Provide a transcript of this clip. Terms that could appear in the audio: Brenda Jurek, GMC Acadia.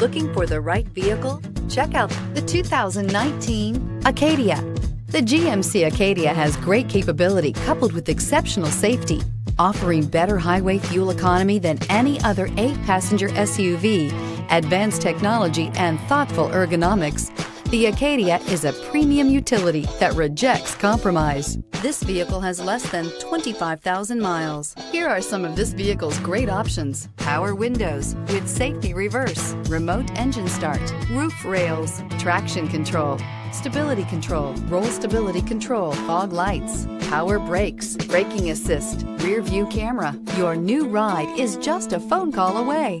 Looking for the right vehicle? Check out the 2019 Acadia. The GMC Acadia has great capability coupled with exceptional safety, offering better highway fuel economy than any other 8-passenger SUV, advanced technology, and thoughtful ergonomics. The Acadia is a premium utility that rejects compromise. This vehicle has less than 25,000 miles. Here are some of this vehicle's great options: power windows with safety reverse, remote engine start, roof rails, traction control, stability control, roll stability control, fog lights, power brakes, braking assist, rear view camera. Your new ride is just a phone call away.